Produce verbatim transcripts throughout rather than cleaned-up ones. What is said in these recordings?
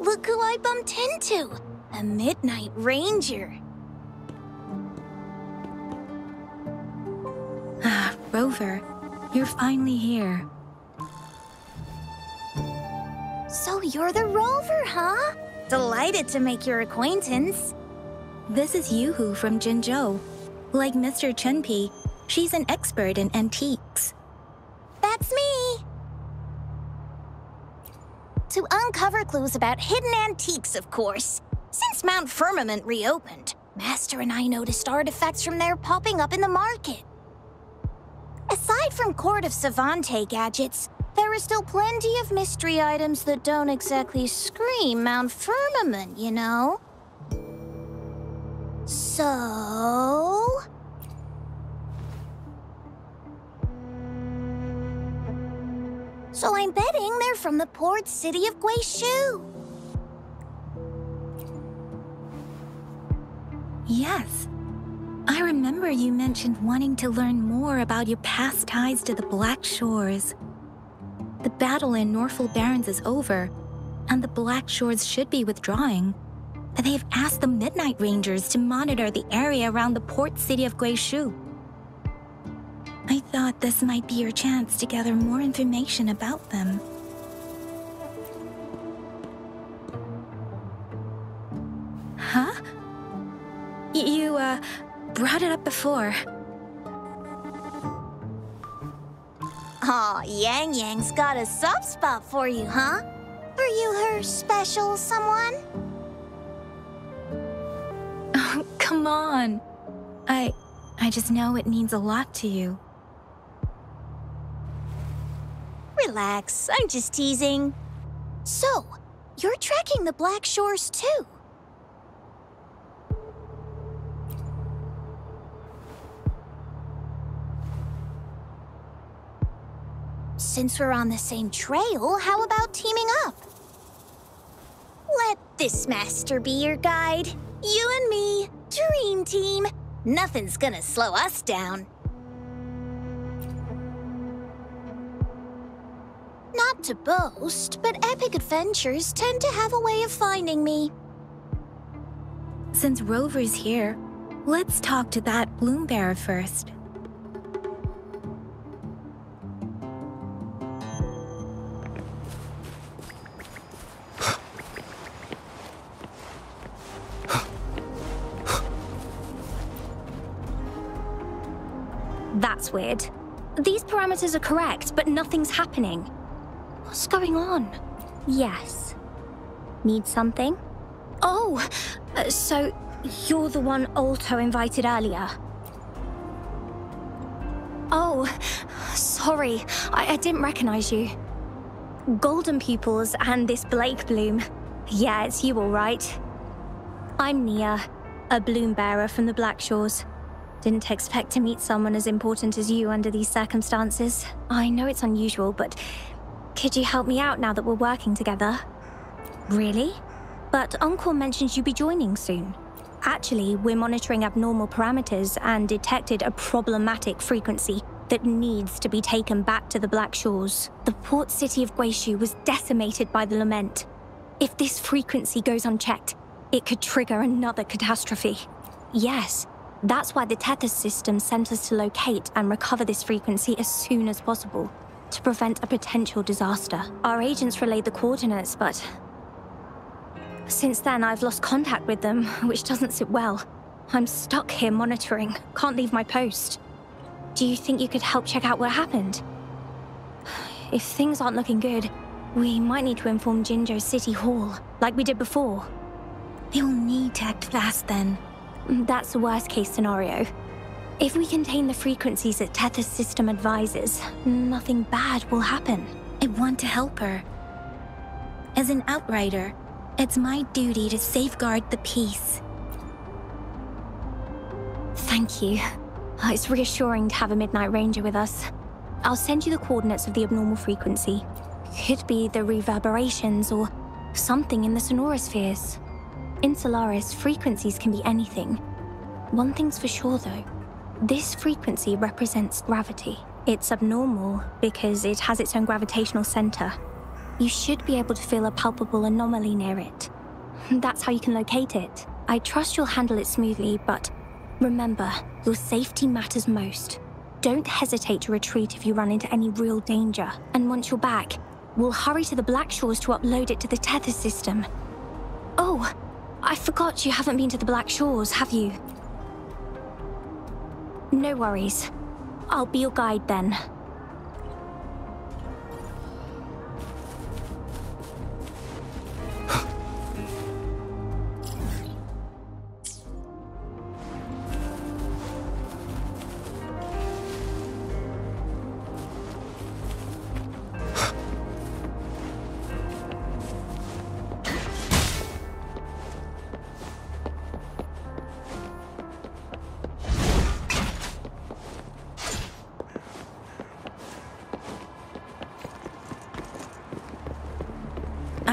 Look who I bumped into! A Midnight Ranger! Ah, Rover, you're finally here. So you're the Rover, huh? Delighted to make your acquaintance. This is Yuhu from Jinzhou. Like Mister Chenpi, she's an expert in antiques. That's me! To uncover clues about hidden antiques, of course. Since Mount Firmament reopened, Master and I noticed artifacts from there popping up in the market. Aside from Court of Savante gadgets, there are still plenty of mystery items that don't exactly scream Mount Firmament, you know? So... So I'm betting they're from the port city of Guishu. Yes. I remember you mentioned wanting to learn more about your past ties to the Black Shores. The battle in Norfolk Barrens is over, and the Black Shores should be withdrawing. But they have asked the Midnight Rangers to monitor the area around the port city of Guishu. I thought this might be your chance to gather more information about them. Huh? You, uh, brought it up before. Aw, oh, Yang Yang's got a soft spot for you, huh? Are you her special someone? Oh, come on. I... I just know it means a lot to you. Relax, I'm just teasing. So, you're tracking the Black Shores too? Since we're on the same trail, how about teaming up? Let this master be your guide. You and me, dream team. Nothing's gonna slow us down. Not to boast, but epic adventures tend to have a way of finding me. Since Rover's here, let's talk to that Bloom Bearer first. That's weird. These parameters are correct, but nothing's happening. What's going on? Yes. Need something? Oh, uh, so you're the one Alto invited earlier. Oh, sorry. I, I didn't recognize you. Golden Pupils and this Blake Bloom. Yeah, it's you all right. I'm Nia, a Bloom Bearer from the Black Shores. Didn't expect to meet someone as important as you under these circumstances. I know it's unusual, but could you help me out now that we're working together? Really? But Uncle mentioned you'd be joining soon. Actually, we're monitoring abnormal parameters and detected a problematic frequency that needs to be taken back to the Black Shores. The port city of Guishu was decimated by the lament. If this frequency goes unchecked, it could trigger another catastrophe. Yes. That's why the Tethys system sent us to locate and recover this frequency as soon as possible, to prevent a potential disaster. Our agents relayed the coordinates, but... since then, I've lost contact with them, which doesn't sit well. I'm stuck here monitoring. Can't leave my post. Do you think you could help check out what happened? If things aren't looking good, we might need to inform Jinjo City Hall, like we did before. They'll need to act fast then. That's the worst-case scenario. If we contain the frequencies that Tethys system advises, nothing bad will happen. I want to help her. As an outrider, it's my duty to safeguard the peace. Thank you. It's reassuring to have a Midnight Ranger with us. I'll send you the coordinates of the abnormal frequency. Could be the reverberations or something in the sonorospheres. In Solaris, frequencies can be anything. One thing's for sure, though. This frequency represents gravity. It's abnormal because it has its own gravitational center. You should be able to feel a palpable anomaly near it. That's how you can locate it. I trust you'll handle it smoothly, but remember, your safety matters most. Don't hesitate to retreat if you run into any real danger. And once you're back, we'll hurry to the Black Shores to upload it to the Tethys system. Oh, I forgot you haven't been to the Black Shores, have you? No worries. I'll be your guide then.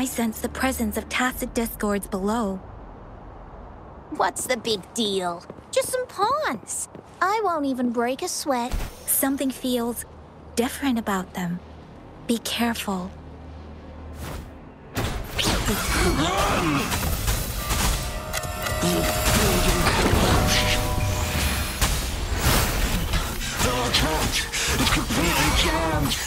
Sense the presence of tacit discords below. What's the big deal? Just some pawns. I won't even break a sweat. Something feels different about them. Be careful. They're trapped. It's completely jammed.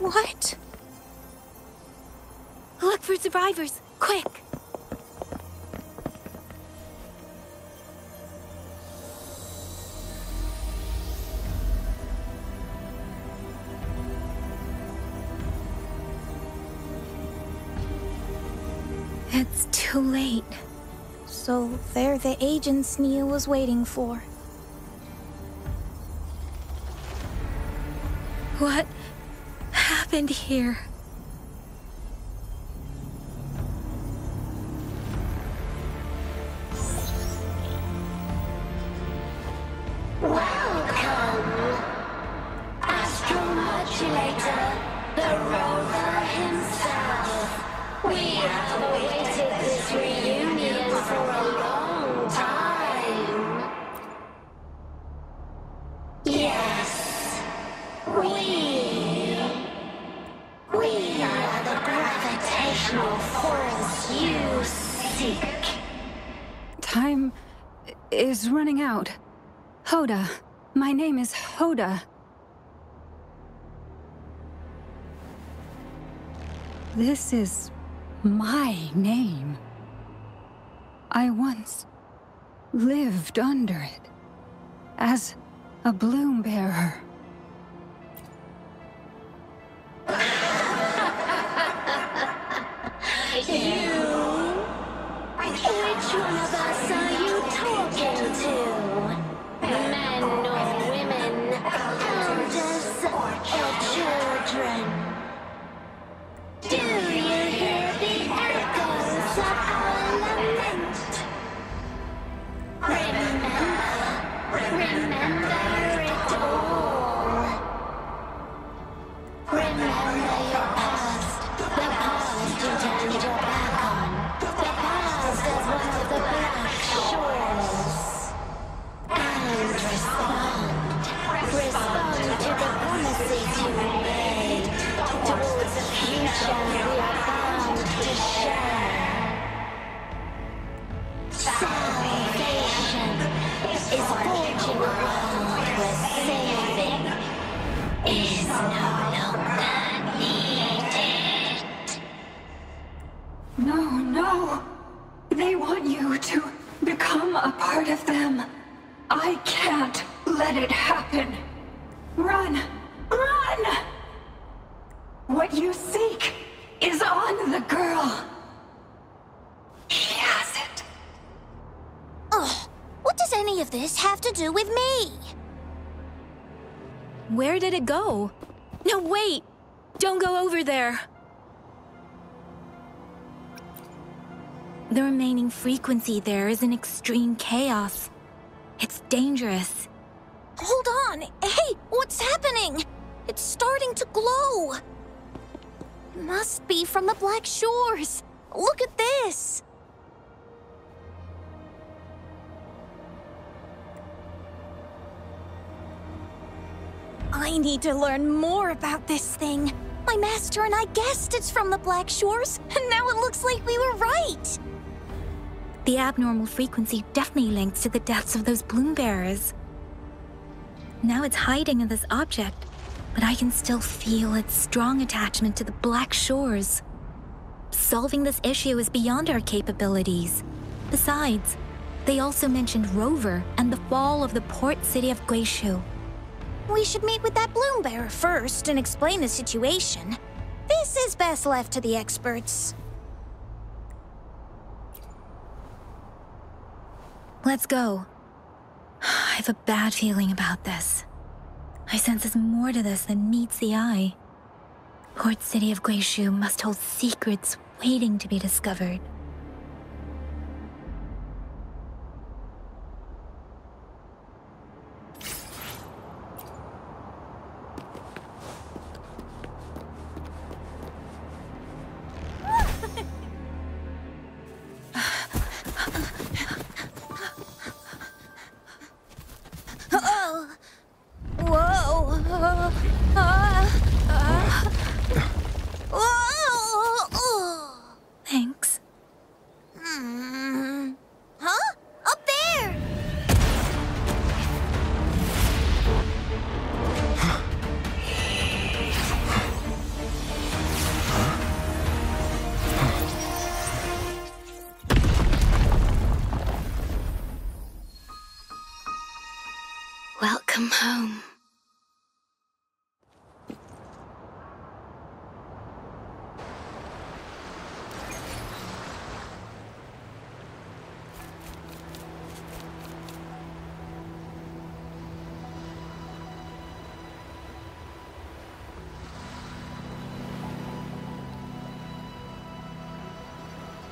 What? Look for survivors, quick! It's too late. So they're the agents Nia was waiting for. What? Happened here? Welcome, Astromodulator, the Rover himself. We have awaited this reunion for a long time. Yes, we. We are the gravitational force you seek. Time is running out. Hoda. My name is Hoda. This is my name. I once lived under it as a bloom bearer. You? Which one of us are you talking to? Men or women, elders or children? Do you hear the echoes of our lament? Remember, remember it all. No, no! They want you to become a part of them. I can't let it happen. Run! Run! What you seek is on the girl. She has it. Ugh. What does any of this have to do with me? Where did it go? No, wait! Don't go over there! The remaining frequency there is in extreme chaos. It's dangerous. Hold on! Hey! What's happening? It's starting to glow! It must be from the Black Shores! Look at this! I need to learn more about this thing. My master and I guessed it's from the Black Shores, and now it looks like we were right! The abnormal frequency definitely links to the deaths of those bloom bearers. Now it's hiding in this object, but I can still feel its strong attachment to the Black Shores. Solving this issue is beyond our capabilities. Besides, they also mentioned Rover and the fall of the port city of Guishu. We should meet with that bloom bearer first and explain the situation. This is best left to the experts. Let's go. I have a bad feeling about this. I sense there's more to this than meets the eye. Port city of Guishu must hold secrets waiting to be discovered.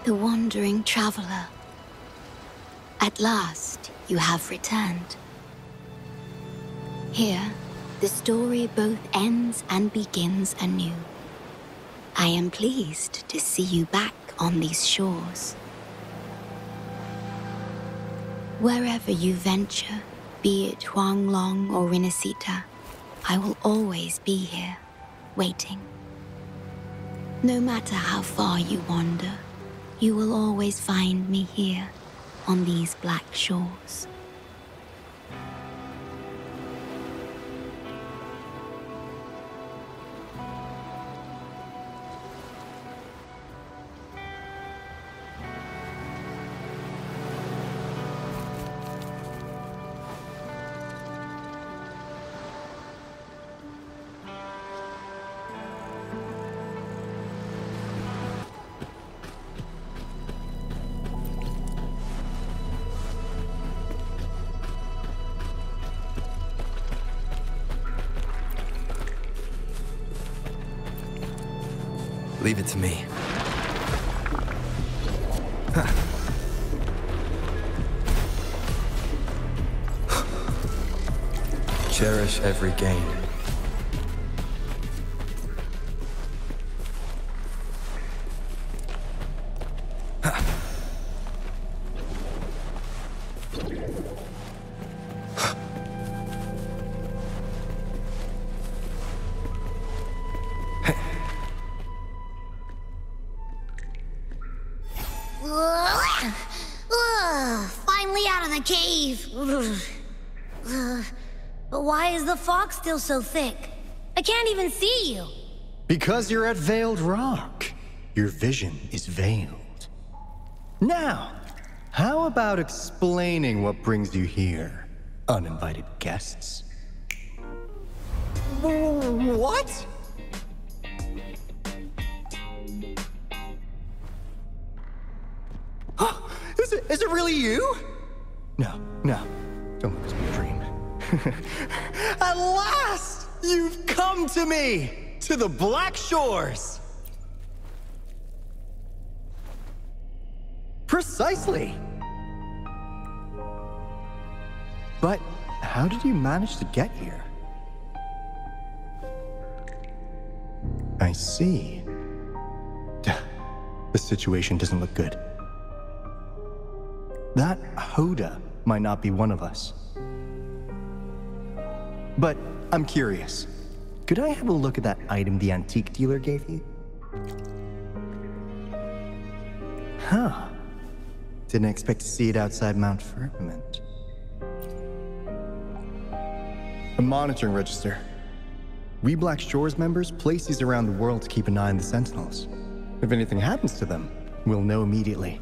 The wandering traveler. At last, you have returned. Here, the story both ends and begins anew. I am pleased to see you back on these shores. Wherever you venture, be it Huanglong or Rinnecita, I will always be here, waiting. No matter how far you wander, you will always find me here, on these Black Shores. Leave it to me. Cherish every gain. Fog's still so thick. I can't even see you. Because you're at Veiled Rock. Your vision is veiled. Now, how about explaining what brings you here, uninvited guests? What? Is it, is it really you? No, no. Don't let this be a dream. At last! You've come to me! To the Black Shores! Precisely! But how did you manage to get here? I see. The situation doesn't look good. That Hoda might not be one of us. But I'm curious. Could I have a look at that item the antique dealer gave you? Huh. Didn't expect to see it outside Mount Firmament. A monitoring register. We Black Shores members place these around the world to keep an eye on the Sentinels. If anything happens to them, we'll know immediately.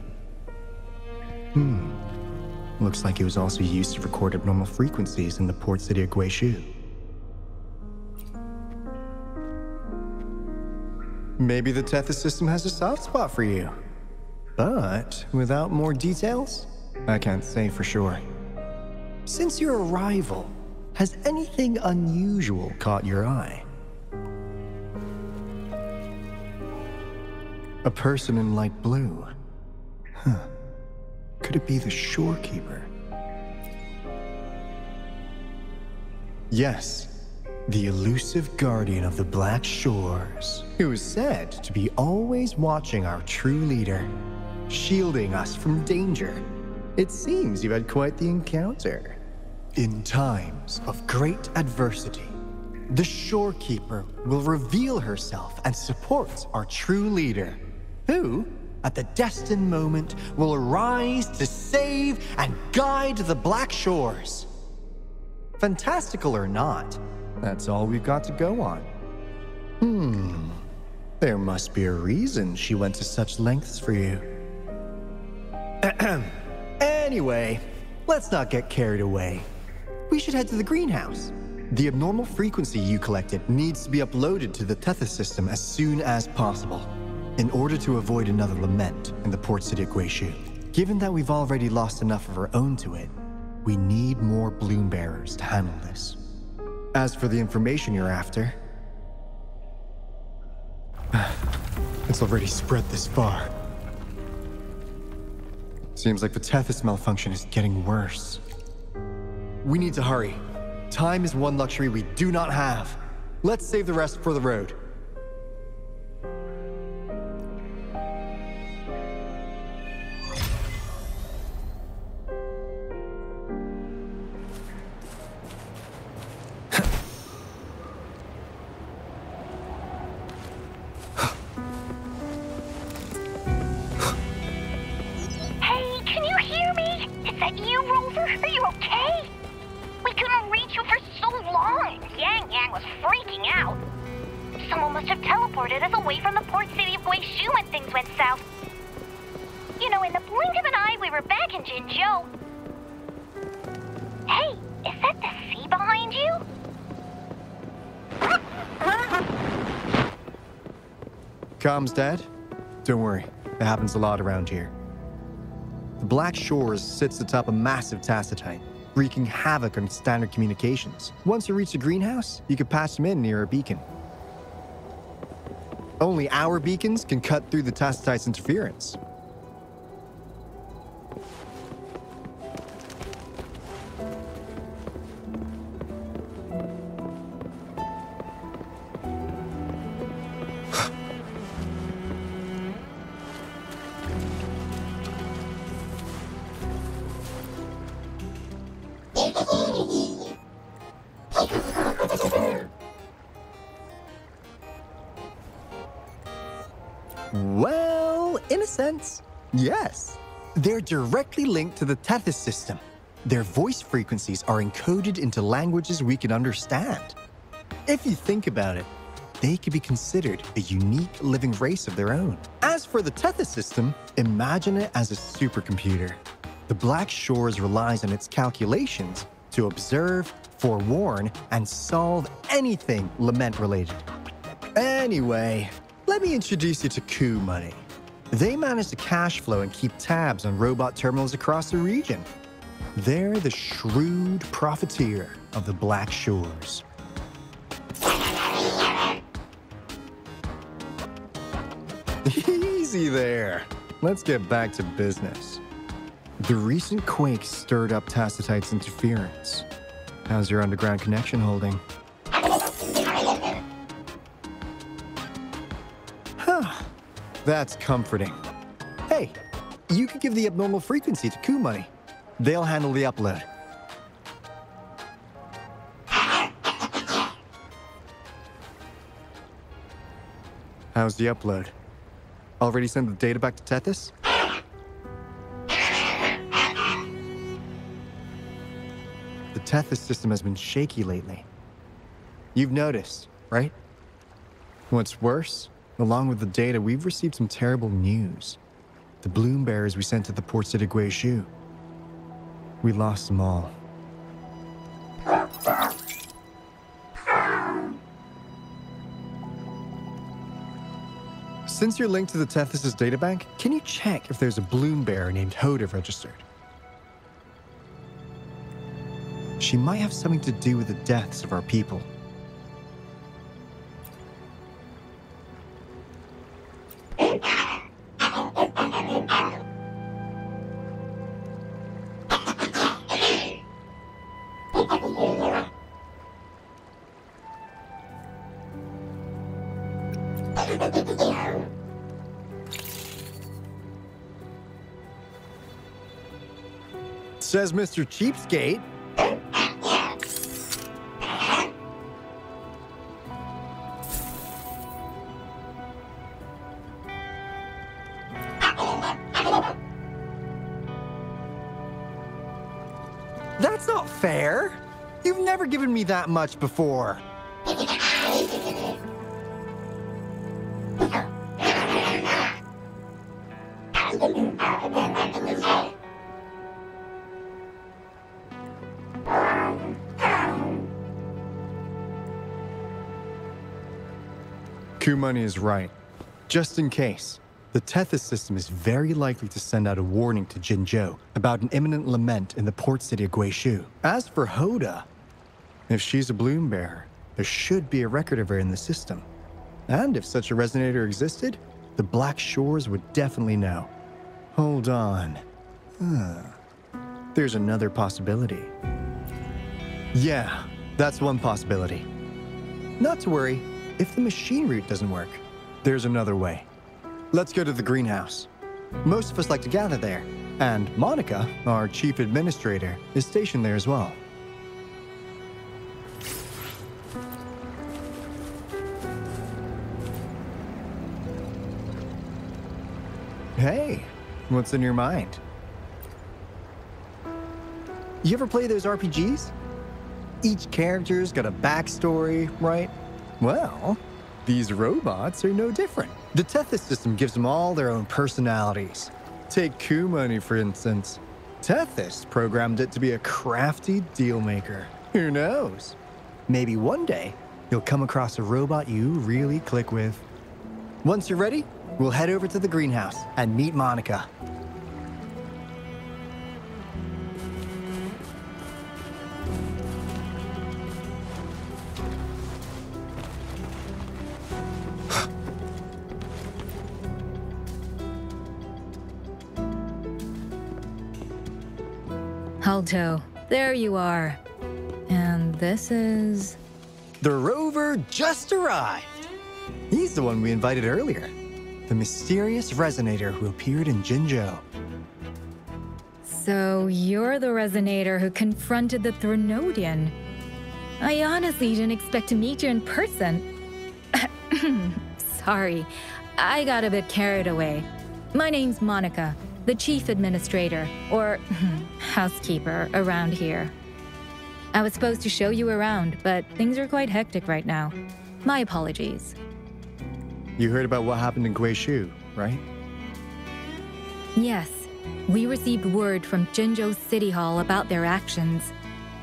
Hmm. Looks like it was also used to record abnormal frequencies in the port city of Guishu. Maybe the Tethys system has a soft spot for you. But without more details, I can't say for sure. Since your arrival, has anything unusual caught your eye? A person in light blue. Huh. Could it be the Shorekeeper? Yes, the elusive guardian of the Black Shores, who is said to be always watching our true leader, shielding us from danger. It seems you had quite the encounter. In times of great adversity, the Shorekeeper will reveal herself and support our true leader, who, at the destined moment, will arise to save and guide the Black Shores. Fantastical or not, that's all we've got to go on. Hmm. There must be a reason she went to such lengths for you. Anyway, let's not get carried away. We should head to the greenhouse. The abnormal frequency you collected needs to be uploaded to the Tethys system as soon as possible, in order to avoid another lament in the port city of Guishu. Given that we've already lost enough of our own to it, we need more bloom bearers to handle this. As for the information you're after, it's already spread this far. Seems like the Tethys malfunction is getting worse. We need to hurry. Time is one luxury we do not have. Let's save the rest for the road. Tom's dead? Don't worry, it happens a lot around here. The Black Shores sits atop a massive tacitite, wreaking havoc on standard communications. Once you reach the greenhouse, you can patch them in near a beacon. Only our beacons can cut through the tacitite's interference. Yes, they're directly linked to the Tethys system. Their voice frequencies are encoded into languages we can understand. If you think about it, they could be considered a unique living race of their own. As for the Tethys system, imagine it as a supercomputer. The Black Shores relies on its calculations to observe, forewarn, and solve anything lament-related. Anyway, let me introduce you to Qu Money. They manage the cash flow and keep tabs on robot terminals across the region. They're the shrewd profiteer of the Black Shores. Easy there. Let's get back to business. The recent quake stirred up tacitite's interference. How's your underground connection holding? Huh. That's comforting. Hey, you could give the abnormal frequency to Qu Money. They'll handle the upload. How's the upload? Already sent the data back to Tethys? The Tethys system has been shaky lately. You've noticed, right? What's worse, along with the data, we've received some terrible news. The bloom bearers we sent to the port city Guishu. We lost them all. Since you're linked to the Tethys' databank, can you check if there's a bloom bearer named Hoda registered? She might have something to do with the deaths of our people. Says Mister Cheapskate. That's not fair. You've never given me that much before. Qu Money is right. Just in case, the Tethys system is very likely to send out a warning to Jinzhou about an imminent lament in the port city of Guishu. As for Hoda, if she's a bloom bearer, there should be a record of her in the system. And if such a resonator existed, the Black Shores would definitely know. Hold on. Huh. There's another possibility. Yeah, that's one possibility. Not to worry. If the machine route doesn't work, there's another way. Let's go to the greenhouse. Most of us like to gather there, and Monica, our chief administrator, is stationed there as well. Hey, what's in your mind? You ever play those R P Gs? Each character's got a backstory, right? Well, these robots are no different. The Tethys system gives them all their own personalities. Take Qu Money, for instance. Tethys programmed it to be a crafty dealmaker. Who knows? Maybe one day, you'll come across a robot you really click with. Once you're ready, we'll head over to the greenhouse and meet Monica. Alto, there you are. And this is... The Rover just arrived. He's the one we invited earlier. The mysterious resonator who appeared in Jinjo. So you're the resonator who confronted the Threnodian. I honestly didn't expect to meet you in person. Sorry, I got a bit carried away. My name's Monica, the chief administrator, or housekeeper around here. I was supposed to show you around, but things are quite hectic right now. My apologies. You heard about what happened in Guishu, right? Yes. We received word from Jinjo City Hall about their actions.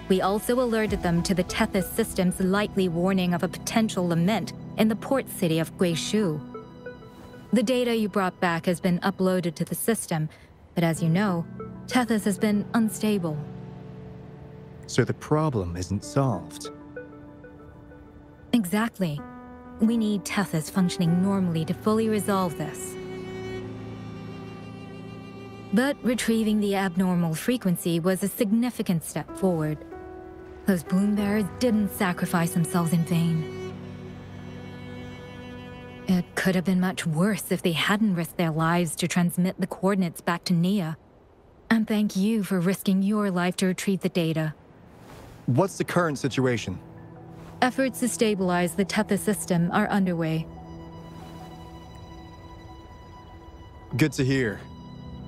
We also alerted them to the Tethys system's likely warning of a potential lament in the port city of Guishu. The data you brought back has been uploaded to the system, but as you know, Tethys has been unstable. So the problem isn't solved. Exactly. We need Tethys functioning normally to fully resolve this. But retrieving the abnormal frequency was a significant step forward. Those bloom bearers didn't sacrifice themselves in vain. It could have been much worse if they hadn't risked their lives to transmit the coordinates back to Nia. And thank you for risking your life to retrieve the data. What's the current situation? Efforts to stabilize the Tethys system are underway. Good to hear.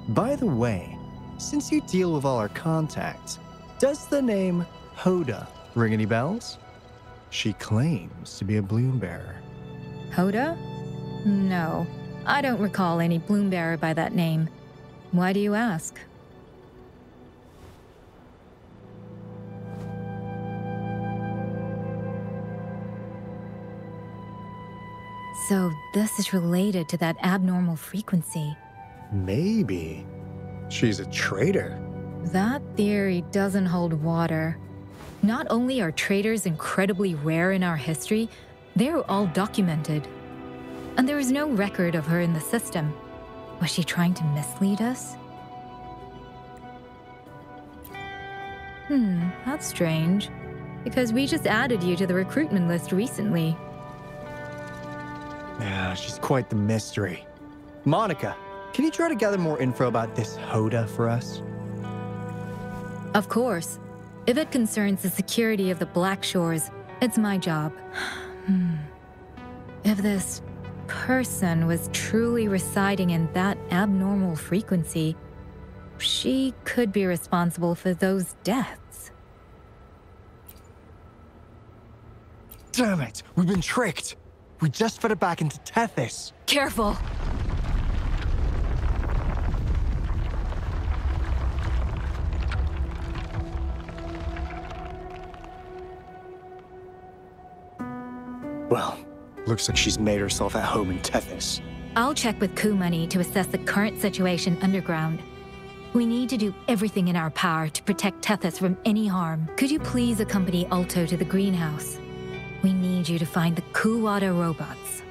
By the way, since you deal with all our contacts, does the name Hoda ring any bells? She claims to be a bloom bearer. Hoda? No, I don't recall any bloom bearer by that name. Why do you ask? So this is related to that abnormal frequency. Maybe she's a traitor. That theory doesn't hold water. Not only are traitors incredibly rare in our history, they're all documented. And there is no record of her in the system. Was she trying to mislead us? Hmm, that's strange. Because we just added you to the recruitment list recently. Yeah, she's quite the mystery. Monica! Can you try to gather more info about this Hoda for us? Of course. If it concerns the security of the Black Shores, it's my job. Hmm. If this person was truly residing in that abnormal frequency, she could be responsible for those deaths. Damn it! We've been tricked! We just fed it back into Tethys! Careful! Well, looks like she's made herself at home in Tethys. I'll check with Qu Money to assess the current situation underground. We need to do everything in our power to protect Tethys from any harm. Could you please accompany Alto to the greenhouse? We need you to find the Qu Auto robots.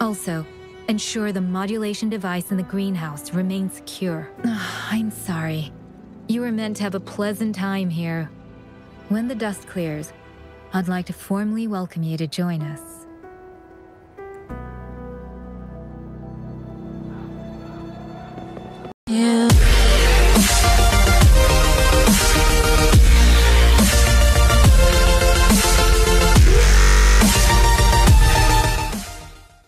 Also, ensure the modulation device in the greenhouse remains secure. Oh, I'm sorry. You were meant to have a pleasant time here. When the dust clears, I'd like to formally welcome you to join us. Yeah.